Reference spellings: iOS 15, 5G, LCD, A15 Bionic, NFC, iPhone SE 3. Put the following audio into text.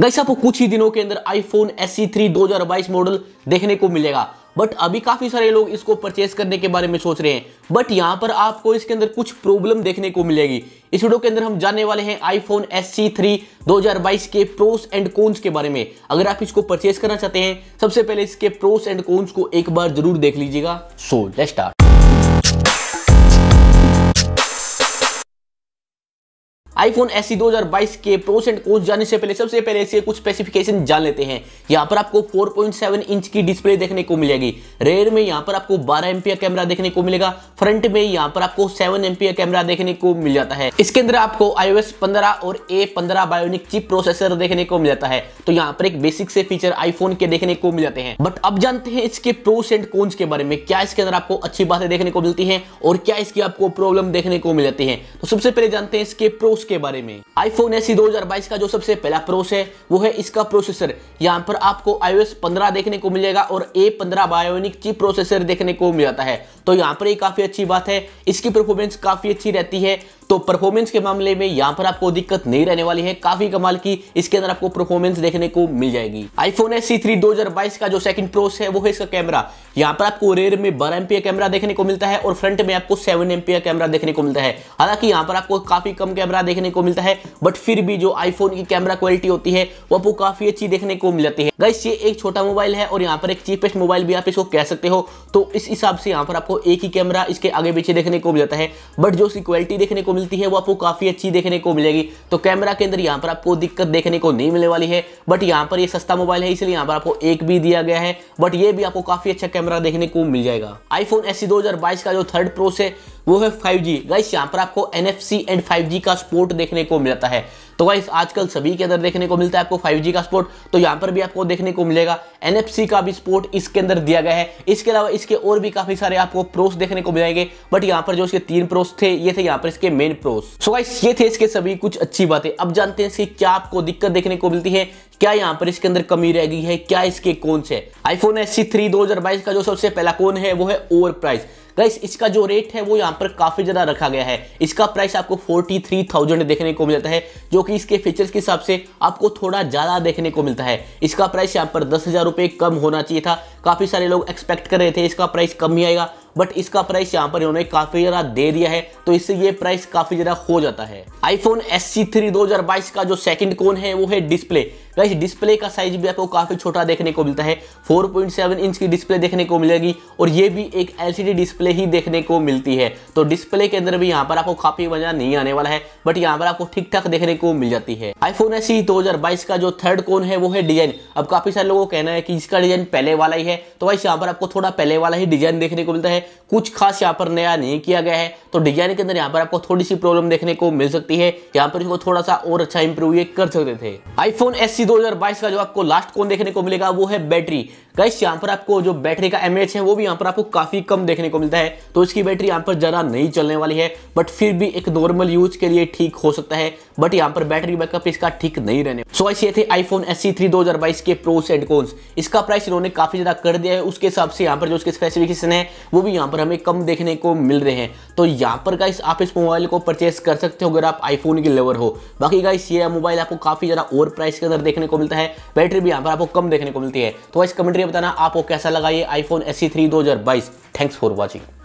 Guys आपको कुछ ही दिनों के अंदर iPhone SE 3 2022 मॉडल देखने को मिलेगा, बट अभी काफी सारे लोग इसको परचेस करने के बारे में सोच रहे हैं। बट यहाँ पर आपको इसके अंदर कुछ प्रॉब्लम देखने को मिलेगी। इस वीडियो के अंदर हम जानने वाले हैं iPhone SE 3 2022 के प्रोस एंड कॉन्स के बारे में। अगर आप इसको परचेस करना चाहते हैं, सबसे पहले इसके प्रोस एंड कॉन्स को एक बार जरूर देख लीजिएगा। So let's start. iPhone SE 2022 के प्रोस एंड कॉन्स जाने से पहले सबसे पहले इसके कुछ स्पेसिफिकेशन जान लेते हैं। यहाँ पर आपको 4.7 इंच की डिस्प्ले देखने को मिलेगी। रेयर में यहाँ पर आपको 12 एमपीआर कैमरा देखने को मिलेगा। फ्रंट में यहाँ पर आपको 7 एमपीआर कैमरा देखने को मिल जाता है। इसके अंदर आपको iOS 15 और A15 बायोनिक चिप प्रोसेसर देखने को मिल जाता है। तो यहाँ पर एक बेसिक से फीचर आईफोन के देखने को मिल जाते हैं। बट अब जानते हैं इसके प्रोस एंड कॉन्स के बारे में। क्या इसके अंदर आपको अच्छी बातें देखने को मिलती है और क्या इसकी आपको प्रॉब्लम देखने को मिल जाती है। तो सबसे पहले जानते हैं इसके प्रोस के बारे में। iPhone SE 2022 का जो सबसे पहला प्रोस है वो है इसका प्रोसेसर। यहाँ पर आपको iOS 15 देखने को मिलेगा और A15 बायोनिक चिप प्रोसेसर देखने को मिल जाता है। तो यहाँ पर ये काफी अच्छी बात है, इसकी परफॉर्मेंस काफी अच्छी रहती है। तो परफॉर्मेंस के मामले में यहाँ पर आपको दिक्कत नहीं रहने वाली है। काफी कमाल की इसके अंदर आपको परफॉर्मेंस देखने को मिल जाएगी। iPhone SE 3 2022 का जो सेकंड प्रोस है वो है इसका कैमरा। यहाँ पर आपको रेयर में 12 एमपीआर कैमरा देखने को मिलता है और फ्रंट में आपको 7 एमपीआर कैमरा देखने को मिलता है। हालांकि यहाँ पर आपको काफी कम कैमरा देखने को मिलता है, बट फिर भी जो आईफोन की कैमरा क्वालिटी होती है वो आपको काफी अच्छी देखने को मिल जाती है। गाइस ये एक छोटा मोबाइल है और यहाँ पर एक चीपेस्ट मोबाइल भी आप इसको कह सकते हो। तो इस हिसाब से यहाँ पर आपको एक ही कैमरा इसके आगे पीछे देखने को मिल जाता है, बट जो इसकी क्वालिटी देखने को मिलती है वो आपको काफी अच्छी देखने को मिलेगी। तो कैमरा के अंदर यहाँ पर आपको दिक्कत देखने को नहीं मिलने वाली है। बट यहाँ पर ये सस्ता मोबाइल है इसलिए यहाँ पर आपको एक भी दिया गया है, बट ये भी आपको काफी अच्छा कैमरा देखने को मिल जाएगा। iPhone SE 2022 का जो थर्ड प्रोस है वो है 5G। गाइस यहाँ पर आपको NFC एंड 5G का सपोर्ट देखने को मिलता है। तो गाइस आजकल सभी के अंदर देखने को मिलता है आपको 5G का सपोर्ट, तो यहाँ पर भी आपको देखने को मिलेगा। NFC का भी सपोर्ट इसके अंदर दिया गया है। इसके अलावा इसके और भी काफी सारे आपको प्रोस देखने को मिलेंगे, बट यहाँ पर जो इसके 3 प्रोस थे ये थे यहाँ पर इसके मेन प्रोस। सो गाइस ये थे इसके सभी कुछ अच्छी बातें। अब जानते हैं इसकी क्या आपको दिक्कत देखने को मिलती है, क्या यहाँ पर इसके अंदर कमी रह गई है, क्या इसके कॉन्स है। iPhone SE 3 2022 का जो सबसे पहला कॉन है वो है ओवर प्राइस। गाइस इसका जो रेट है वो यहाँ पर काफी ज्यादा रखा गया है। इसका प्राइस आपको 43,000 देखने को मिलता है, जो कि इसके फीचर्स के हिसाब से आपको थोड़ा ज्यादा देखने को मिलता है। इसका प्राइस यहाँ पर 10,000 रुपये कम होना चाहिए था। काफी सारे लोग एक्सपेक्ट कर रहे थे इसका प्राइस कम ही आएगा, बट इसका प्राइस यहाँ पर इन्होंने काफी ज्यादा दे दिया है, तो इससे ये प्राइस काफी ज्यादा हो जाता है। iPhone SE 3 2022 का जो सेकंड कॉन है वो है डिस्प्ले। गाइस डिस्प्ले का साइज भी आपको काफी छोटा देखने को मिलता है। 4.7 इंच की डिस्प्ले देखने को मिलेगी और ये भी एक LCD डिस्प्ले ही देखने को मिलती है। तो डिस्प्ले के अंदर भी यहाँ पर आपको काफी मजा नहीं आने वाला है, बट यहाँ पर आपको ठीक ठाक देखने को मिल जाती है। iPhone SE 2022 का जो थर्ड कॉन है वो है डिजाइन। अब काफी सारे लोगों को कहना है कि इसका डिजाइन पहले वाला ही है, तो गाइस यहाँ पर आपको थोड़ा पहले वाला ही डिजाइन देखने को मिलता है। कुछ खास यहाँ पर नया नहीं किया गया है, तो डिजाइन के अंदर यहाँ पर आपको थोड़ी सी प्रॉब्लम देखने को मिल सकती है। यहाँ पर इसको थोड़ा सा और अच्छा इंप्रूव ये कर सकते थे। iPhone SE 2022 का जो आपको लास्ट कॉन देखने को मिलेगा वो है बैटरी। गाइस यहाँ पर आपको जो बैटरी का एमएच है वो भी यहाँ पर आपको काफी कम देखने को मिलता है। तो इसकी बैटरी यहाँ पर ज्यादा नहीं चलने वाली है, बट फिर भी एक नॉर्मल यूज के लिए ठीक हो सकता है, बट यहाँ पर बैटरी बैकअप इसका ठीक नहीं रहने। सो गाइस ये थे iPhone SE 3 2022 के प्रोस एंड कॉन्स। इसका प्राइस इन्होंने काफी ज्यादा कर दिया है, उसके हिसाब से यहाँ पर जो इसके स्पेसिफिकेशन है वो भी यहाँ पर हमें कम देखने को मिल रहे हैं। तो यहाँ पर गाइस आप इस मोबाइल को परचेस कर सकते हो अगर आप आईफोन के लवर हो। बाकी गाइस ये मोबाइल आपको काफी ज्यादा ओवर प्राइस के अंदर देखने को मिलता है, बैटरी भी यहाँ पर आपको कम देखने को मिलती है। तो गाइस कमेंट में बताना आपको कैसा लगा ये iPhone SE 3 2022। Thanks for watching.